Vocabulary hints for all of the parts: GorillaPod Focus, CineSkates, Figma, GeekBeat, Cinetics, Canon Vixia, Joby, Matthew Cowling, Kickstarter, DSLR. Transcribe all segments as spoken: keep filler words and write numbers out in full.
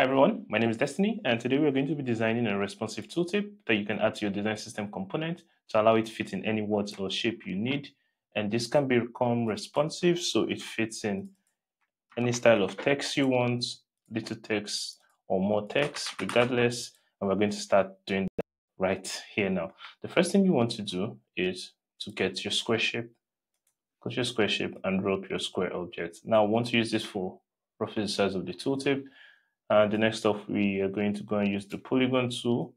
Hi everyone, my name is Destiny, and today we're going to be designing a responsive tooltip that you can add to your design system component to allow it to fit in any words or shape you need. And this can become responsive, so it fits in any style of text you want, little text or more text, regardless. And we're going to start doing that right here now. The first thing you want to do is to get your square shape, go to your square shape and drop your square object. Now, I want to use this for roughly the size of the tooltip. Uh, the next stuff, we are going to go and use the polygon tool.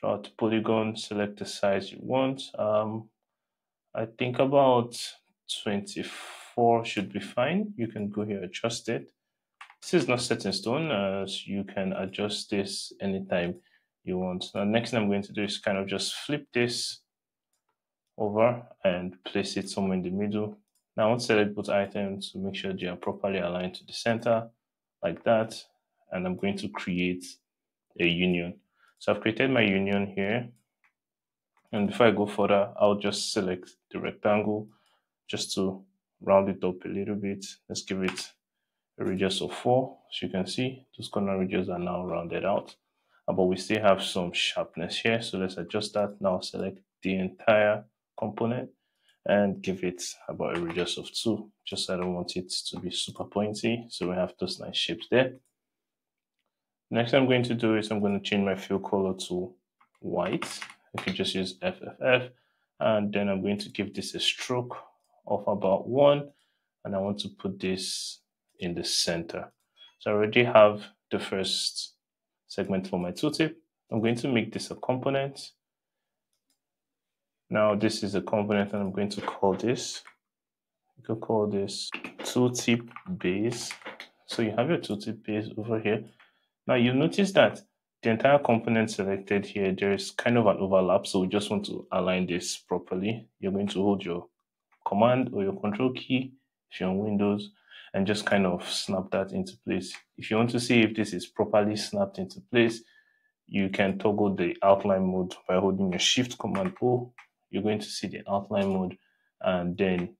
Draw the polygon, select the size you want. Um, I think about twenty-four should be fine. You can go here, adjust it. This is not set in stone, as you can adjust this anytime you want. Now, next thing I'm going to do is kind of just flip this over and place it somewhere in the middle. Now, I want to select both items to make sure they are properly aligned to the center, like that. And I'm going to create a union. So I've created my union here. And before I go further, I'll just select the rectangle just to round it up a little bit. Let's give it a radius of four. As you can see, those corner radius are now rounded out. But we still have some sharpness here. So let's adjust that. Now select the entire component and give it about a radius of two. Just I don't want it to be super pointy. So we have those nice shapes there. Next thing I'm going to do is I'm going to change my fill color to white. I could just use F F F, and then I'm going to give this a stroke of about one, and I want to put this in the center. So I already have the first segment for my tooltip. I'm going to make this a component. Now this is a component, and I'm going to call this, you could call this tooltip base. So you have your tooltip base over here. Now you'll notice that the entire component selected here, there is kind of an overlap. So we just want to align this properly. You're going to hold your command or your control key if you're on Windows and just kind of snap that into place. If you want to see if this is properly snapped into place, you can toggle the outline mode by holding your shift command O. You're going to see the outline mode, and then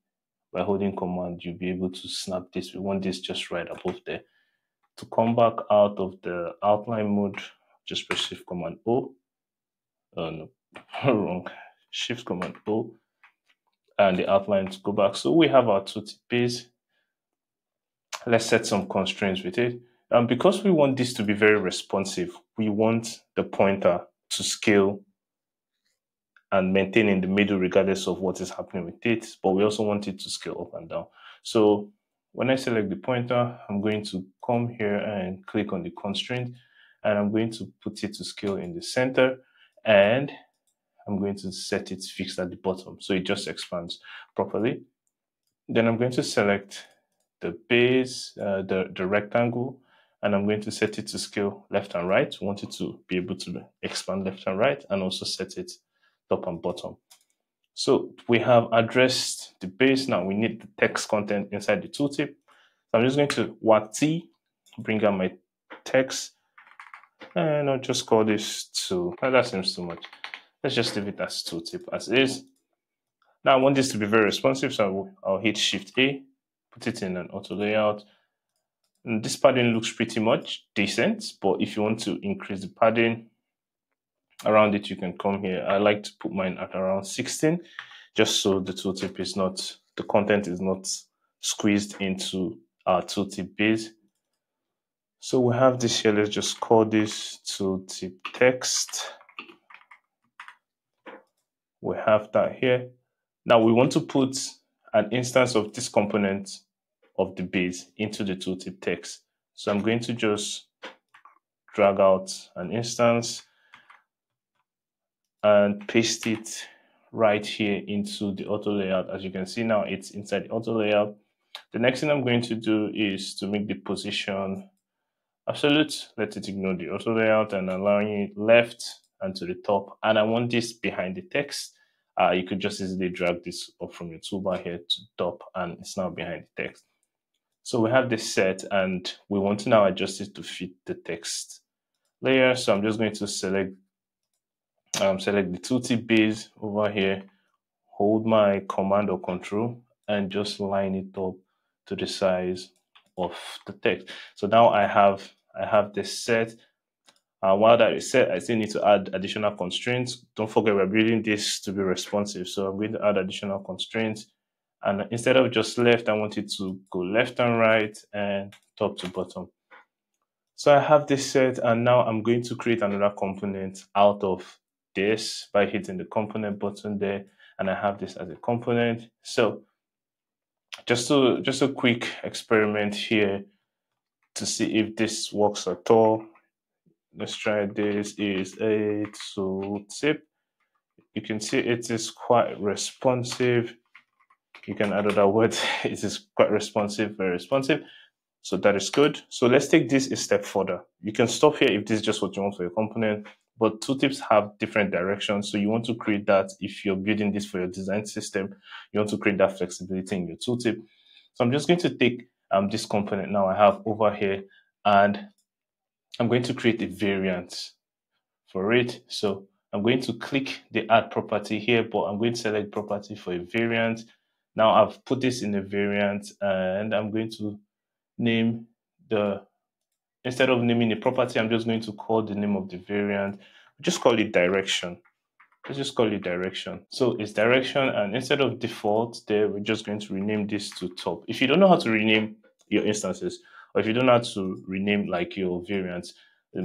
by holding command, you'll be able to snap this. We want this just right above there. To come back out of the outline mode, just press Shift Command O. Oh no, wrong. Shift Command O, and the outline to go back. So we have our tooltip base. Let's set some constraints with it. And because we want this to be very responsive, we want the pointer to scale and maintain in the middle regardless of what is happening with it. But we also want it to scale up and down. So when I select the pointer, I'm going to come here and click on the constraint, and I'm going to put it to scale in the center, and I'm going to set it fixed at the bottom so it just expands properly. Then I'm going to select the base, uh, the, the rectangle, and I'm going to set it to scale left and right. I want it to be able to expand left and right, and also set it top and bottom. So we have addressed the base. Now we need the text content inside the tooltip. So I'm just going to W A C T, bring out my text, and I'll just call this two. Now that seems too much. Let's just leave it as tooltip as is. Now I want this to be very responsive, so I'll, I'll hit Shift A, put it in an auto layout. And this padding looks pretty much decent, but if you want to increase the padding around it, you can come here. I like to put mine at around sixteen, just so the tooltip is not, the content is not squeezed into our tooltip base. So we have this here. Let's just call this tooltip text. We have that here. Now we want to put an instance of this component of the base into the tooltip text. So I'm going to just drag out an instance and paste it right here into the auto layout. As you can see now, it's inside the auto layout. The next thing I'm going to do is to make the position absolute. Let it ignore the auto layout and allowing it left and to the top. And I want this behind the text. Uh, you could just easily drag this up from your toolbar here to the top, and it's now behind the text. So we have this set, and we want to now adjust it to fit the text layer. So I'm just going to select Um, select the tooltip base over here, hold my command or control, and just line it up to the size of the text. So now I have I have this set. And uh, while that is set, I still need to add additional constraints. Don't forget, we're building this to be responsive. So I'm going to add additional constraints. And instead of just left, I want it to go left and right and top to bottom. So I have this set, and now I'm going to create another component out of this by hitting the component button there. And I have this as a component. So just to, just a quick experiment here to see if this works at all. Let's try this. Is a tool tip. You can see it is quite responsive. You can add other words. It is quite responsive, very responsive. So that is good. So let's take this a step further. You can stop here if this is just what you want for your component. But tool tips have different directions. So you want to create that if you're building this for your design system. You want to create that flexibility in your tooltip. So I'm just going to take um, this component now I have over here, and I'm going to create a variant for it. So I'm going to click the add property here, but I'm going to select property for a variant. Now I've put this in a variant, and I'm going to name the, instead of naming the property, I'm just going to call the name of the variant. Just call it direction. Let's just call it direction. So it's direction, and instead of default there, we're just going to rename this to top. If you don't know how to rename your instances, or if you don't know how to rename like your variants,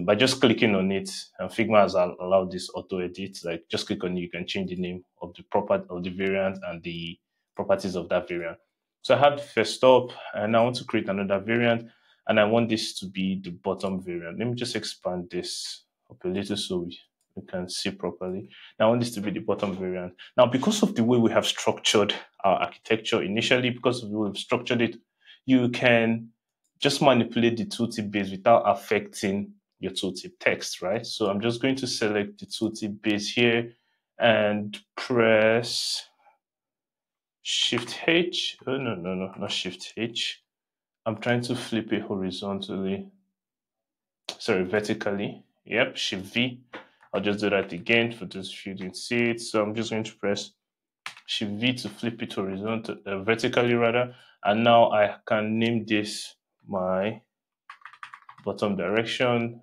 by just clicking on it, and Figma has allowed this auto edit, like just click on it, you can change the name of the property of the variant and the properties of that variant. So I have the first top, and I want to create another variant, and I want this to be the bottom variant. Let me just expand this up a little so we, we can see properly. Now I want this to be the bottom variant. Now, because of the way we have structured our architecture initially, because we've structured it, you can just manipulate the tooltip base without affecting your tooltip text, right? So I'm just going to select the tooltip base here and press Shift H. Oh, no, no, no, not Shift H. I'm trying to flip it horizontally. Sorry, vertically. Yep, Shift V. I'll just do that again for those of you who didn't see it. So I'm just going to press Shift V to flip it horizontally, uh, vertically rather. And now I can name this my bottom direction.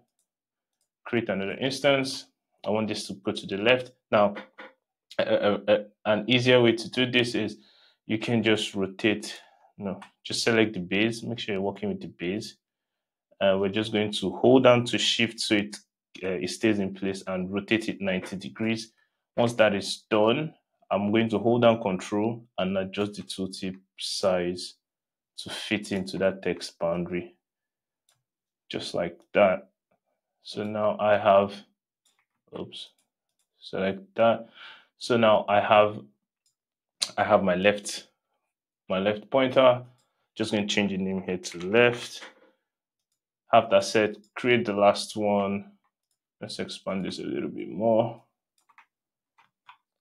Create another instance. I want this to go to the left. Now, uh, uh, uh, an easier way to do this is you can just rotate. No, just select the base. Make sure you're working with the base. Uh, we're just going to hold down to shift so it, uh, it stays in place and rotate it ninety degrees. Once that is done, I'm going to hold down control and adjust the tooltip size to fit into that text boundary. Just like that. So now I have, oops, select that. So now I have, I have my left my left pointer. Just going to change the name here to left. Have that set, create the last one. Let's expand this a little bit more.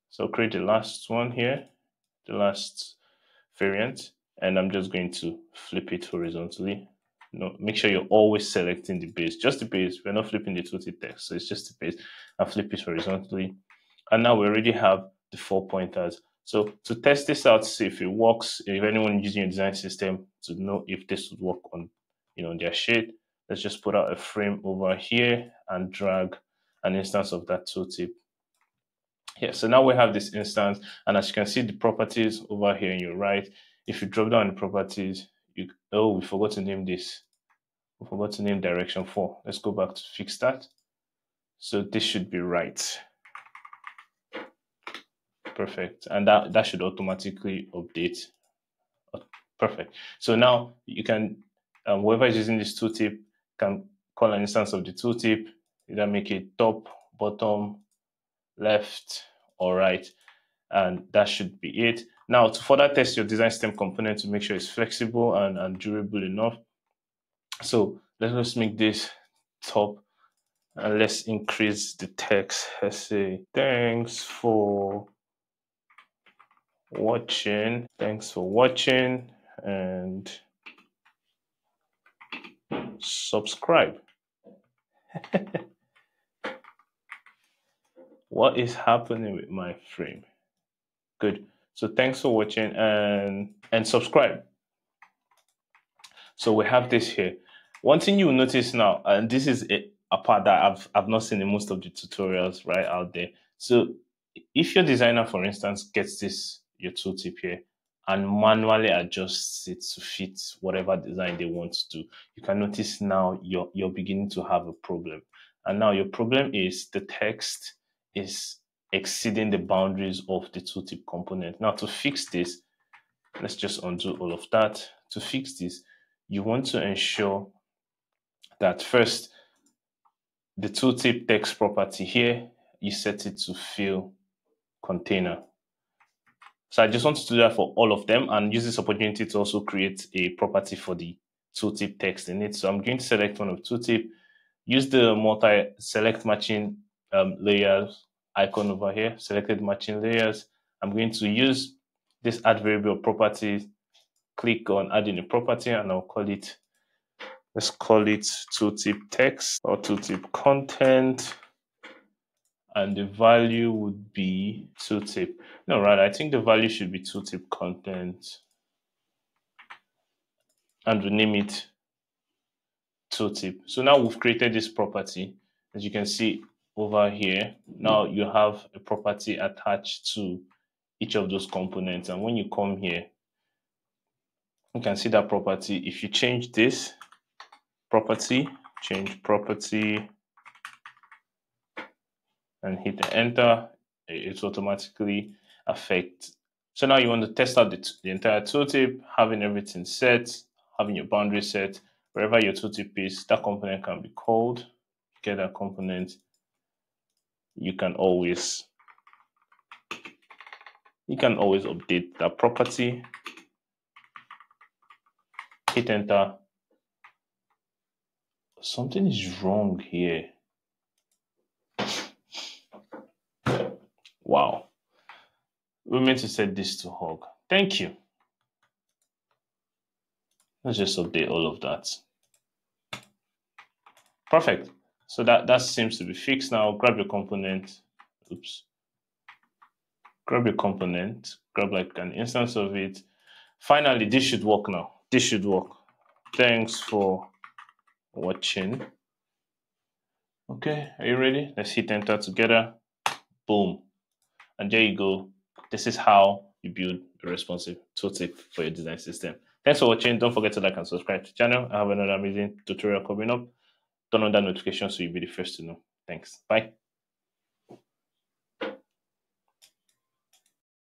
So create the last one here, the last variant, and I'm just going to flip it horizontally. No, make sure you're always selecting the base, just the base. We're not flipping the tooltip text, so it's just the base. And flip it horizontally. And now we already have the four pointers. So to test this out, see if it works, if anyone using a design system to know if this would work on, you know, their shade, let's just put out a frame over here and drag an instance of that tooltip. Yeah, so now we have this instance, and as you can see, the properties over here on your right. If you drop down the properties, you, oh, we forgot to name this. We forgot to name direction four. Let's go back to fix that. So this should be right. Perfect, and that, that should automatically update. Perfect. So now you can, um, whoever is using this tooltip can call an instance of the tooltip, either make it top, bottom, left, or right, and that should be it. Now to further test your design system component to make sure it's flexible and, and durable enough. So let's just make this top, and let's increase the text. Let's say, thanks for watching thanks for watching and subscribe. What is happening with my frame? Good. So thanks for watching and and subscribe. So we have this here, One thing you notice now, and this is a, a part that I've, I've not seen in most of the tutorials right out there. So if your designer, for instance, gets this, your tooltip here, and manually adjusts it to fit whatever design they want to do, you can notice now you're, you're beginning to have a problem. And now your problem is the text is exceeding the boundaries of the tooltip component. Now to fix this, let's just undo all of that. To fix this, you want to ensure that first, the tooltip text property here, you set it to fill container. So I just want to do that for all of them and use this opportunity to also create a property for the tooltip text in it. So I'm going to select one of tooltip, use the multi select matching um, layers icon over here, selected matching layers. I'm going to use this add variable property, click on adding a property, and I'll call it, let's call it tooltip text or tooltip content. And the value would be tooltip. No, right, I think the value should be tooltip content. And we name it tooltip. So now we've created this property. As you can see over here, now you have a property attached to each of those components. And when you come here, you can see that property. If you change this property, change property, and hit enter, it automatically affects. So now you want to test out the, the entire tooltip, having everything set, having your boundary set, wherever your tooltip is, that component can be called. Get that component. You can always, you can always update that property. Hit enter. Something is wrong here. Wow, we meant to set this to hog. Thank you. Let's just update all of that. Perfect. So that, that seems to be fixed now. Grab your component. Oops. Grab your component. Grab like an instance of it. Finally, this should work now. This should work. Thanks for watching. Okay, are you ready? Let's hit enter together. Boom. And there you go. This is how you build a responsive tooltip for your design system. Thanks for watching. Don't forget to like and subscribe to the channel. I have another amazing tutorial coming up. Turn on that notification so you'll be the first to know. Thanks. Bye.